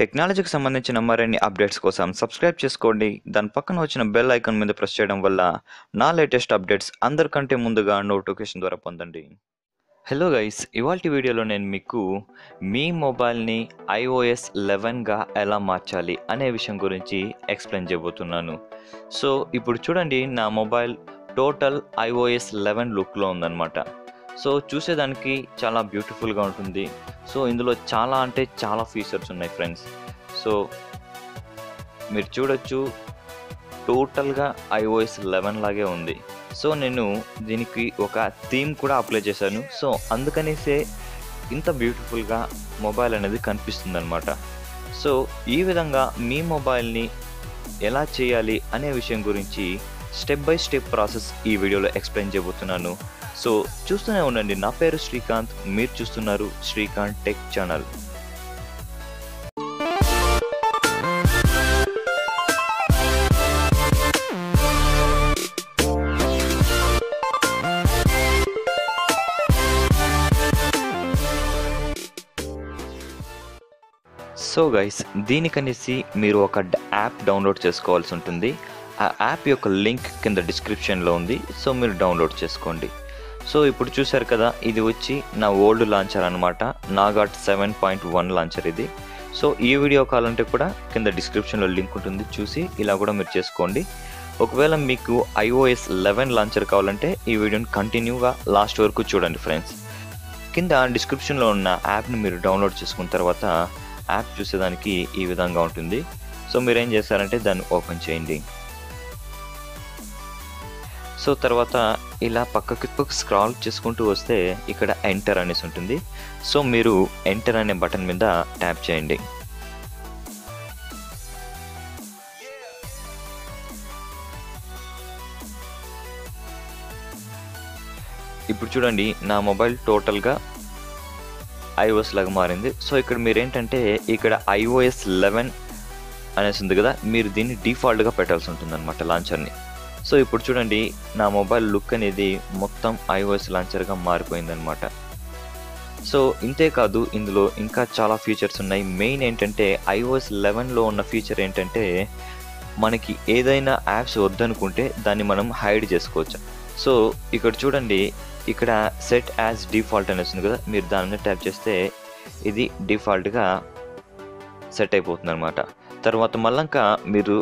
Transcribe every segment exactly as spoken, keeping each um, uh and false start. టెక్నాలజీకి సంబంధించిన మరిన్ని అప్డేట్స్ కోసం సబ్స్క్రైబ్ చేసుకోండి. దాని పక్కన వచ్చిన బెల్ ఐకాన్ మీద ప్రెస్ చేయడం వల్ల నా లేటెస్ట్ అప్డేట్స్ అందరికంటే ముందుగా నోటిఫికేషన్ ద్వారా పొందండి. హలో గైస్, ఇవాల్టి వీడియోలో నేను మీకు మీ మొబైల్ని ఐఓఎస్ లెవెన్గా ఎలా మార్చాలి అనే విషయం గురించి ఎక్స్ప్లెయిన్ చేయబోతున్నాను. సో ఇప్పుడు చూడండి, నా మొబైల్ టోటల్ ఐఓఎస్ లెవెన్ లుక్లో ఉందన్నమాట. సో చూసేదానికి చాలా బ్యూటిఫుల్గా ఉంటుంది. సో ఇందులో చాలా అంటే చాలా ఫీచర్స్ ఉన్నాయి ఫ్రెండ్స్. సో మీరు చూడొచ్చు, టోటల్గా ఐఓఎస్ లెవెన్ లాగే ఉంది. సో నేను దీనికి ఒక థీమ్ కూడా అప్లై చేశాను. సో అందుకనేసే ఇంత బ్యూటిఫుల్గా మొబైల్ అనేది కనిపిస్తుంది అనమాట. సో ఈ విధంగా మీ మొబైల్ని ఎలా చేయాలి అనే విషయం గురించి స్టెప్ బై స్టెప్ ప్రాసెస్ ఈ వీడియోలో ఎక్స్ప్లెయిన్ చేయబోతున్నాను. సో చూస్తూనే ఉండండి. నా పేరు శ్రీకాంత్, మీరు చూస్తున్నారు Srikanth tech channel. So guys, దీనికనేసి మీరు ఒక యాప్ డౌన్లోడ్ చేసుకోవాల్సి ఉంటుంది. ఆ యాప్ యొక్క లింక్ కింద డిస్క్రిప్షన్లో ఉంది. సో మీరు డౌన్లోడ్ చేసుకోండి. సో ఇప్పుడు చూసారు కదా, ఇది వచ్చి నా ఓల్డ్ లాంచర్ అనమాట, Nova seven point one launcher ఇది. సో ఈ వీడియో కావాలంటే కూడా కింద డిస్క్రిప్షన్లో లింక్ ఉంటుంది, చూసి ఇలా కూడా మీరు చేసుకోండి. ఒకవేళ మీకు ఐఓఎస్ లెవెన్ లాంచర్ కావాలంటే ఈ వీడియోని కంటిన్యూగా లాస్ట్ వరకు చూడండి ఫ్రెండ్స్. కింద డిస్క్రిప్షన్లో ఉన్న యాప్ని మీరు డౌన్లోడ్ చేసుకున్న తర్వాత యాప్ చూసేదానికి ఈ విధంగా ఉంటుంది. సో మీరేం చేస్తారంటే దాన్ని ఓపెన్ చేయండి. సో తర్వాత ఇలా పక్కకి స్క్రాల్ చేసుకుంటూ వస్తే ఇక్కడ ఎంటర్ అనేసి ఉంటుంది. సో మీరు ఎంటర్ అనే బటన్ మీద ట్యాప్ చేయండి. ఇప్పుడు చూడండి, నా మొబైల్ టోటల్గా ఐఓఎస్ లాగా మారింది. సో ఇక్కడ మీరు ఏంటంటే ఇక్కడ ఐఓఎస్ లెవెన్ అనేసి ఉంది కదా, మీరు దీన్ని డిఫాల్ట్గా పెట్టాల్సి ఉంటుంది అనమాట లాంచర్ని. సో ఇప్పుడు చూడండి, నా మొబైల్ లుక్ అనేది మొత్తం ఐఓఎస్ లాంచర్గా మారిపోయిందనమాట. సో ఇంతే కాదు, ఇందులో ఇంకా చాలా ఫీచర్స్ ఉన్నాయి. మెయిన్ ఏంటంటే ఐఓఎస్ లెవెన్లో ఉన్న ఫీచర్ ఏంటంటే మనకి ఏదైనా యాప్స్ వద్దనుకుంటే దాన్ని మనం హైడ్ చేసుకోవచ్చు. సో ఇక్కడ చూడండి, ఇక్కడ సెట్ యాజ్ డిఫాల్ట్ అనేస్తుంది కదా, మీరు దాని మీద ట్యాప్ చేస్తే ఇది డిఫాల్ట్గా సెట్ అయిపోతుంది అనమాట. తర్వాత మళ్ళంకా మీరు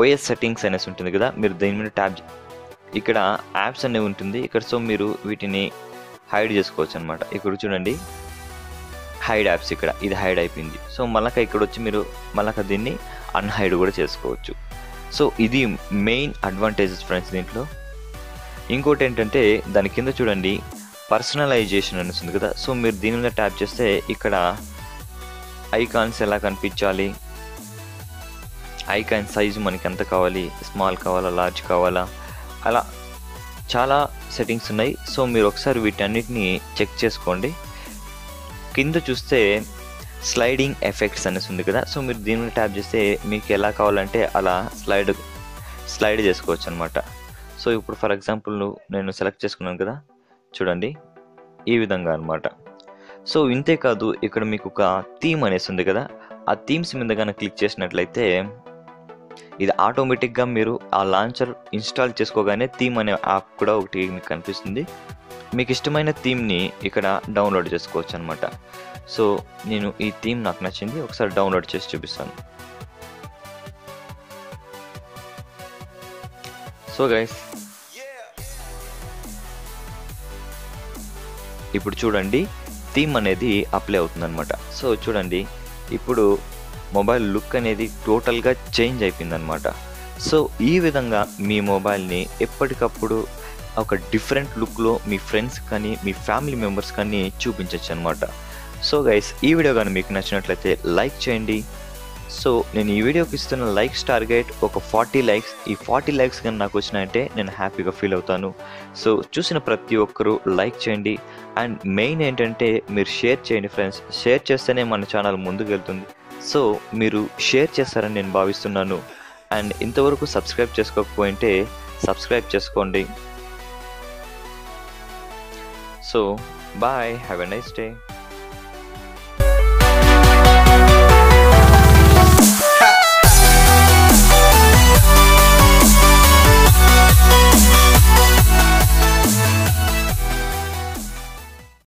ఓఎస్ సెట్టింగ్స్ అనేసి ఉంటుంది కదా, మీరు దీని మీద ట్యాప్, ఇక్కడ యాప్స్ అనేవి ఉంటుంది ఇక్కడ. సో మీరు వీటిని హైడ్ చేసుకోవచ్చు అనమాట. ఇక్కడ చూడండి, హైడ్ యాప్స్, ఇక్కడ ఇది హైడ్ అయిపోయింది. సో మళ్ళక ఇక్కడ వచ్చి మీరు మళ్ళక దీన్ని అన్హైడ్ కూడా చేసుకోవచ్చు. సో ఇది మెయిన్ అడ్వాంటేజెస్ ఫ్రెండ్స్ దీంట్లో. ఇంకోటి ఏంటంటే దాని కింద చూడండి పర్సనలైజేషన్ అనేస్తుంది కదా. సో మీరు దీని మీద ట్యాప్ చేస్తే ఇక్కడ ఐకాన్స్ ఎలా కనిపించాలి, ఐకాన్ సైజు మనకి ఎంత కావాలి, స్మాల్ కావాలా, లార్జ్ కావాలా, అలా చాలా సెట్టింగ్స్ ఉన్నాయి. సో మీరు ఒకసారి వీటన్నిటిని చెక్ చేసుకోండి. కింద చూస్తే స్లైడింగ్ ఎఫెక్ట్స్ అనేస్తుంది కదా. సో మీరు దీని మీద ట్యాప్ చేస్తే మీకు ఎలా కావాలంటే అలా స్లైడ్ స్లైడ్ చేసుకోవచ్చు అనమాట. సో ఇప్పుడు ఫర్ ఎగ్జాంపుల్ నేను సెలెక్ట్ చేసుకున్నాను కదా, చూడండి ఈ విధంగా అనమాట. సో ఇంతే కాదు, ఇక్కడ మీకు ఒక థీమ్ అనేసి ఉంది కదా, ఆ థీమ్స్ మీద కనుక క్లిక్ చేసినట్లయితే ఇది ఆటోమేటిక్గా మీరు ఆ లాంచర్ ఇన్స్టాల్ చేసుకోగానే థీమ్ అనే యాప్ కూడా ఒకటి మీకు కనిపిస్తుంది. మీకు ఇష్టమైన థీమ్ని ఇక్కడ డౌన్లోడ్ చేసుకోవచ్చు అనమాట. సో నేను ఈ థీమ్ నాకు నచ్చింది, ఒకసారి డౌన్లోడ్ చేసి చూపిస్తాను. సో గైస్, ఇప్పుడు చూడండి థీమ్ అనేది అప్లై అవుతుంది అనమాట. సో చూడండి, ఇప్పుడు మొబైల్ లుక్ అనేది టోటల్గా చేంజ్ అయిపోయింది అనమాట. సో ఈ విధంగా మీ మొబైల్ని ఎప్పటికప్పుడు ఒక డిఫరెంట్ లుక్లో మీ ఫ్రెండ్స్ కానీ మీ ఫ్యామిలీ మెంబర్స్ కానీ చూపించవచ్చు అనమాట. సో గైస్, ఈ వీడియో కానీ మీకు నచ్చినట్లయితే లైక్ చేయండి. సో నేను ఈ వీడియోకి ఇస్తున్న లైక్స్ టార్గెట్ ఒక ఫార్టీ లైక్స్. ఈ ఫార్టీ లైక్స్ కానీ నాకు వచ్చినాయంటే నేను హ్యాపీగా ఫీల్ అవుతాను. సో చూసిన ప్రతి ఒక్కరూ లైక్ చేయండి. అండ్ మెయిన్ ఏంటంటే మీరు షేర్ చేయండి ఫ్రెండ్స్. షేర్ చేస్తేనే మన ఛానల్ ముందుకు వెళ్తుంది. సో మీరు షేర్ చేస్తారని నేను భావిస్తున్నాను. అండ్ ఇంతవరకు సబ్స్క్రైబ్ చేసుకోకపోయింటే సబ్స్క్రైబ్ చేసుకోండి. So bye, have a nice day.